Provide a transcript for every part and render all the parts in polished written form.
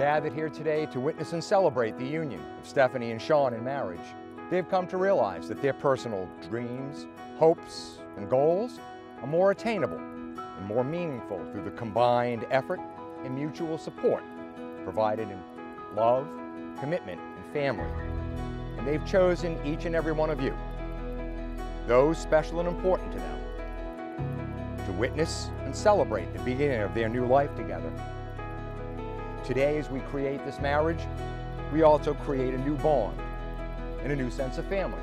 gathered here today to witness and celebrate the union of Stephanie and Sean in marriage. They've come to realize that their personal dreams, hopes, and goals are more attainable and more meaningful through the combined effort and mutual support provided in love, commitment, and family. And they've chosen each and every one of you, those special and important to them, to witness and celebrate the beginning of their new life together. Today, as we create this marriage, we also create a new bond and a new sense of family,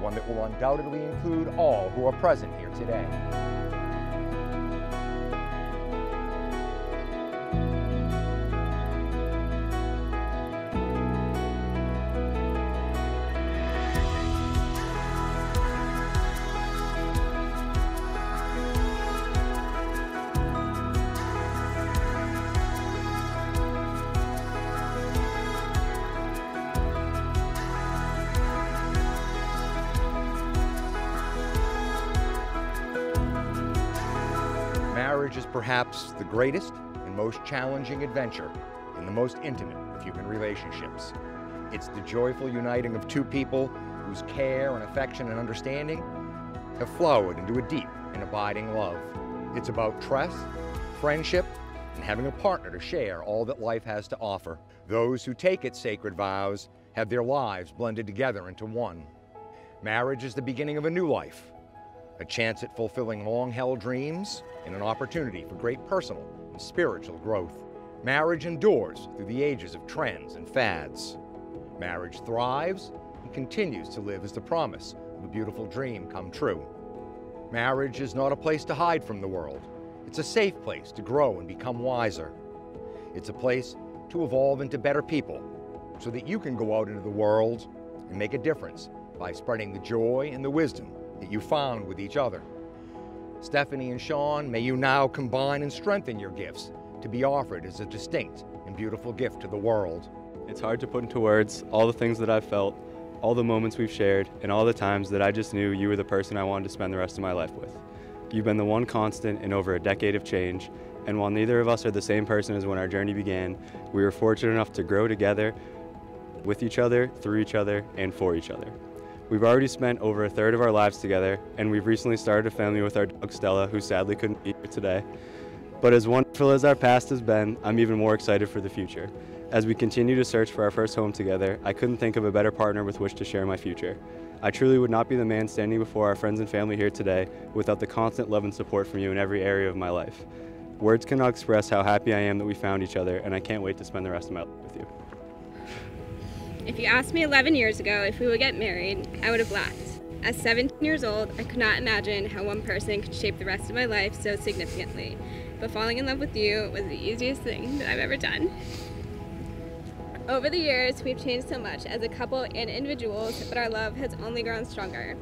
one that will undoubtedly include all who are present here today. Marriage is perhaps the greatest and most challenging adventure and the most intimate of human relationships. It's the joyful uniting of two people whose care and affection and understanding have flowed into a deep and abiding love. It's about trust, friendship, and having a partner to share all that life has to offer. Those who take its sacred vows have their lives blended together into one. Marriage is the beginning of a new life, a chance at fulfilling long-held dreams, and an opportunity for great personal and spiritual growth. Marriage endures through the ages of trends and fads. Marriage thrives and continues to live as the promise of a beautiful dream come true. Marriage is not a place to hide from the world. It's a safe place to grow and become wiser. It's a place to evolve into better people so that you can go out into the world and make a difference by spreading the joy and the wisdom that you found with each other. Stephanie and Sean, may you now combine and strengthen your gifts to be offered as a distinct and beautiful gift to the world. It's hard to put into words all the things that I've felt, all the moments we've shared, and all the times that I just knew you were the person I wanted to spend the rest of my life with. You've been the one constant in over a decade of change, and while neither of us are the same person as when our journey began, we were fortunate enough to grow together with each other, through each other, and for each other. We've already spent over a third of our lives together, and we've recently started a family with our dog Stella, who sadly couldn't be here today. But as wonderful as our past has been, I'm even more excited for the future. As we continue to search for our first home together, I couldn't think of a better partner with which to share my future. I truly would not be the man standing before our friends and family here today without the constant love and support from you in every area of my life. Words cannot express how happy I am that we found each other, and I can't wait to spend the rest of my life with you. If you asked me 11 years ago if we would get married, I would have laughed. At 17 years old, I could not imagine how one person could shape the rest of my life so significantly, but falling in love with you was the easiest thing that I've ever done. Over the years, we've changed so much as a couple and individuals, but our love has only grown stronger.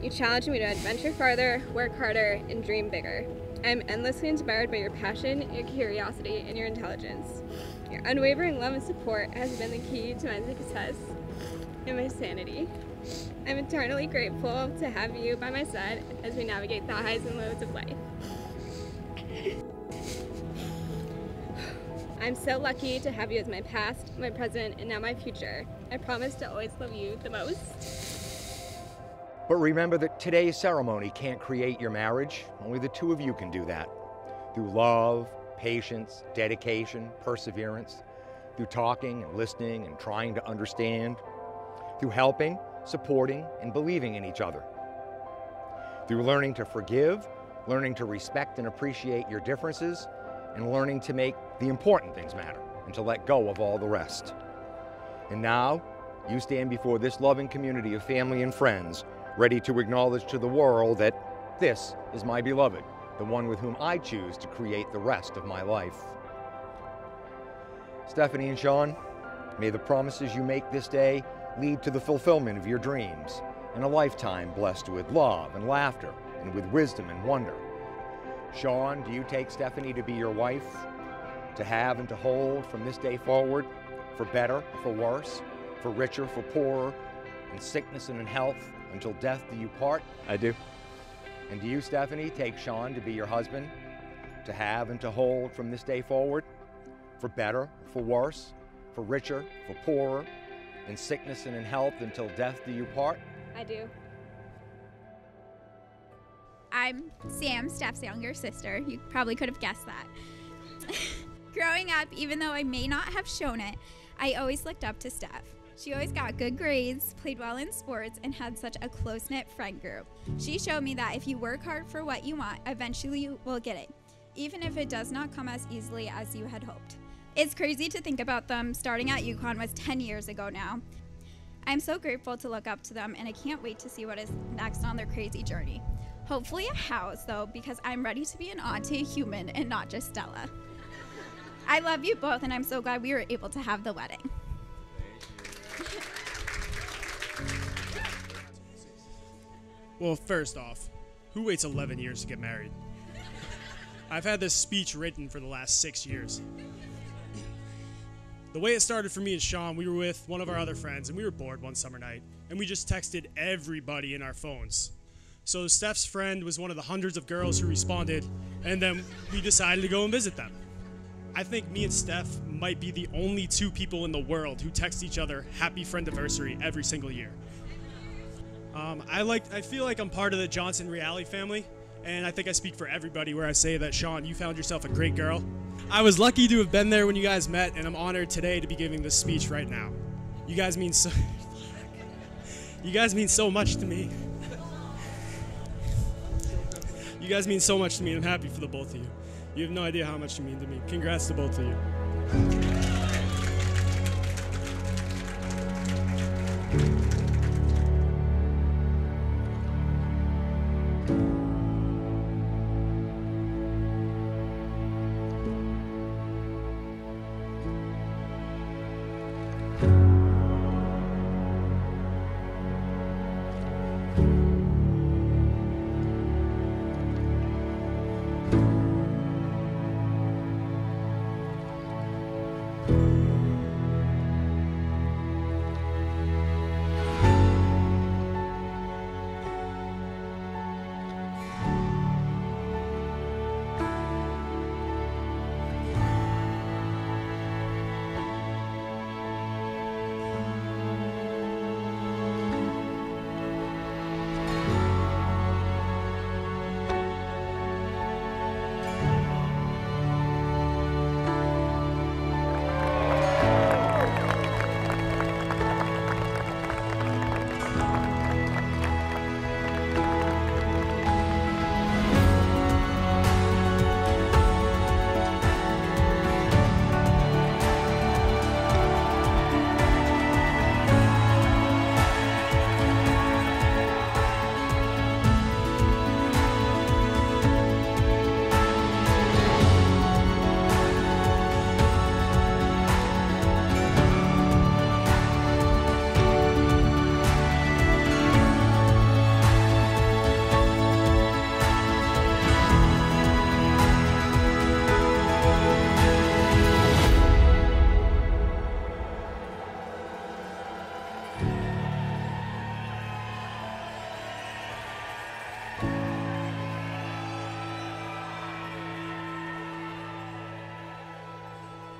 You challenged me to adventure farther, work harder, and dream bigger. I'm endlessly inspired by your passion, your curiosity, and your intelligence. Your unwavering love and support has been the key to my success and my sanity. I'm eternally grateful to have you by my side as we navigate the highs and lows of life. I'm so lucky to have you as my past, my present, and now my future. I promise to always love you the most. But remember that today's ceremony can't create your marriage. Only the two of you can do that. Through love, patience, dedication, perseverance, through talking and listening and trying to understand, through helping, supporting, and believing in each other, through learning to forgive, learning to respect and appreciate your differences, and learning to make the important things matter and to let go of all the rest. And now, you stand before this loving community of family and friends, ready to acknowledge to the world that this is my beloved, the one with whom I choose to create the rest of my life. Stephanie and Sean, may the promises you make this day lead to the fulfillment of your dreams and a lifetime blessed with love and laughter and with wisdom and wonder. Sean, do you take Stephanie to be your wife, to have and to hold from this day forward, for better, for worse, for richer, for poorer, in sickness and in health, until death do you part? I do. And do you, Stephanie, take Sean to be your husband, to have and to hold from this day forward, for better, for worse, for richer, for poorer, in sickness and in health, until death do you part? I do. I'm Sam, Steph's younger sister. You probably could have guessed that. Growing up, even though I may not have shown it, I always looked up to Steph. She always got good grades, played well in sports, and had such a close-knit friend group. She showed me that if you work hard for what you want, eventually you will get it, even if it does not come as easily as you had hoped. It's crazy to think about them starting at UConn was 10 years ago now. I'm so grateful to look up to them, and I can't wait to see what is next on their crazy journey. Hopefully a house, though, because I'm ready to be an aunt to a human and not just Stella. I love you both, and I'm so glad we were able to have the wedding. Well, first off, who waits 11 years to get married? I've had this speech written for the last 6 years. The way it started for me and Sean, we were with one of our other friends, and we were bored one summer night, and we just texted everybody in our phones. So Steph's friend was one of the hundreds of girls who responded, and then we decided to go and visit them. I think me and Steph might be the only two people in the world who text each other happy friendiversary every single year. I feel like I'm part of the Johnson Reality family, and I think I speak for everybody where I say that, Sean, you found yourself a great girl. I was lucky to have been there when you guys met, and I'm honored today to be giving this speech right now. You guys mean so, you guys mean so much to me. You guys mean so much to me, and I'm happy for the both of you. You have no idea how much you mean to me. Congrats to both of you.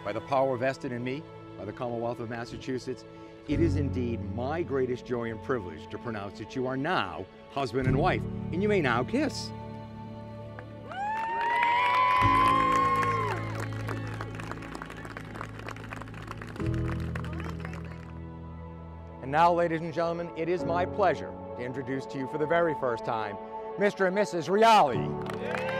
By the power vested in me, by the Commonwealth of Massachusetts, it is indeed my greatest joy and privilege to pronounce that you are now husband and wife, and you may now kiss. And now, ladies and gentlemen, it is my pleasure to introduce to you for the very first time, Mr. and Mrs. Reality.